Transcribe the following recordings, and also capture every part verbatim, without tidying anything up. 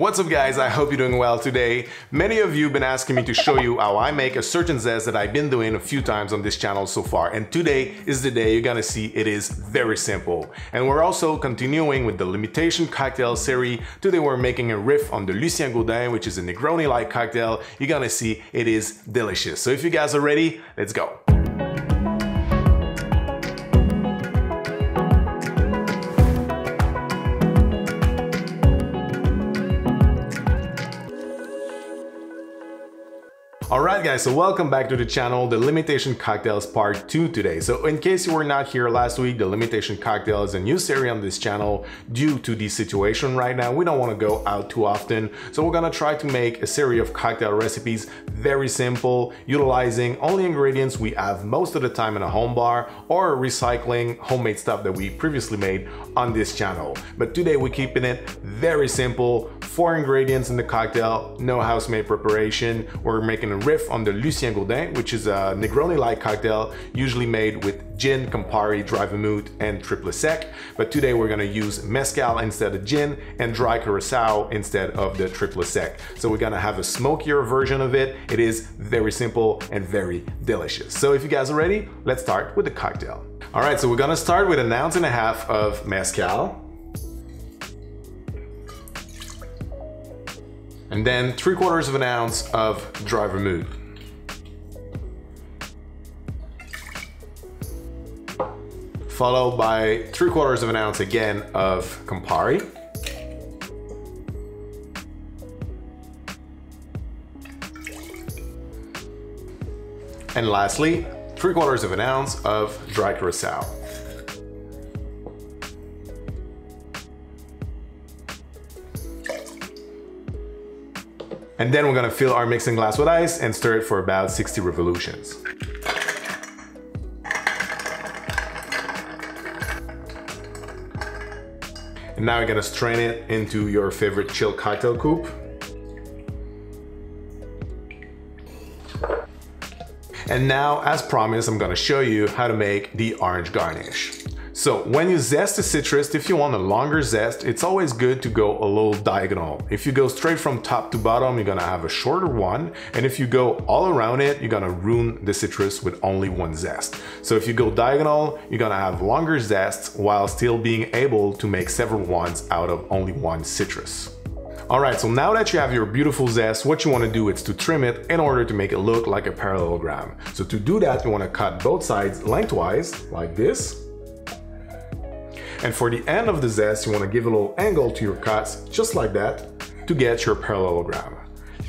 What's up guys, I hope you're doing well today. Many of you have been asking me to show you how I make a certain zest that I've been doing a few times on this channel so far, and today is the day you're gonna see it is very simple. And we're also continuing with the limitation cocktail series. Today we're making a riff on the Lucien Gaudin, which is a Negroni-like cocktail. You're gonna see it is delicious. So if you guys are ready, let's go. Alright guys, so welcome back to the channel, the Limitation Cocktails part two today. So in case you were not here last week, the Limitation Cocktail is a new series on this channel due to the situation right now. We don't want to go out too often, so we're gonna try to make a series of cocktail recipes very simple, utilizing only ingredients we have most of the time in a home bar or recycling homemade stuff that we previously made on this channel. But today we're keeping it very simple, four ingredients in the cocktail, no house-made preparation. We're making a riff on the Lucien Gaudin, which is a Negroni-like cocktail usually made with gin, Campari, dry vermouth, and triple sec. But today we're gonna use mezcal instead of gin and dry Curaçao instead of the triple sec. So we're gonna have a smokier version of it. It is very simple and very delicious. So if you guys are ready, let's start with the cocktail. All right, so we're gonna start with an ounce and a half of mezcal. And then three quarters of an ounce of dry vermouth. Followed by three quarters of an ounce again of Campari. And lastly, three quarters of an ounce of dry Curaçao. And then we're gonna fill our mixing glass with ice and stir it for about sixty revolutions. And now you're gonna strain it into your favorite chill cocktail coupe. And now, as promised, I'm gonna show you how to make the orange garnish. So when you zest the citrus, if you want a longer zest, it's always good to go a little diagonal. If you go straight from top to bottom, you're gonna have a shorter one. And if you go all around it, you're gonna ruin the citrus with only one zest. So if you go diagonal, you're gonna have longer zests while still being able to make several ones out of only one citrus. All right, so now that you have your beautiful zest, what you want to do is to trim it in order to make it look like a parallelogram. So to do that, you want to cut both sides lengthwise, like this. And for the end of the zest, you want to give a little angle to your cuts, just like that, to get your parallelogram.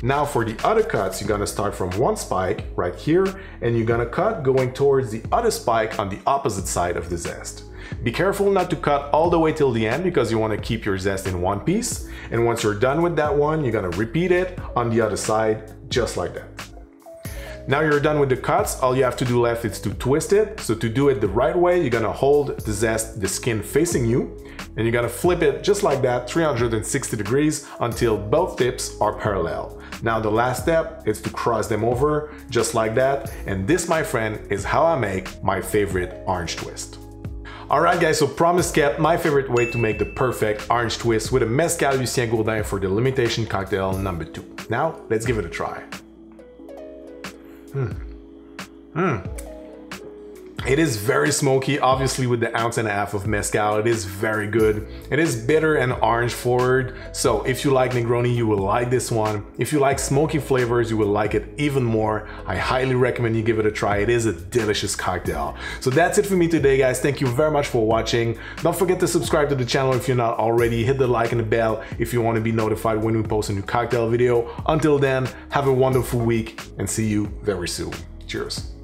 Now for the other cuts, you're going to start from one spike right here, and you're going to cut going towards the other spike on the opposite side of the zest. Be careful not to cut all the way till the end because you want to keep your zest in one piece. And once you're done with that one, you're going to repeat it on the other side, just like that. Now you're done with the cuts, all you have to do left is to twist it. So to do it the right way, you're going to hold the zest, the skin facing you, and you're going to flip it just like that, three hundred sixty degrees until both tips are parallel. Now the last step is to cross them over, just like that. And this, my friend, is how I make my favorite orange twist. Alright guys, so promise kept, my favorite way to make the perfect orange twist with a mezcal Lucien Gaudin for the limitation cocktail number two. Now, let's give it a try. Mm. Mm. It is very smoky, obviously with the ounce and a half of mezcal, it is very good. It is bitter and orange forward, so if you like Negroni, you will like this one. If you like smoky flavors, you will like it even more. I highly recommend you give it a try, it is a delicious cocktail. So that's it for me today guys, thank you very much for watching. Don't forget to subscribe to the channel if you're not already, hit the like and the bell if you want to be notified when we post a new cocktail video. Until then, have a wonderful week and see you very soon. Cheers.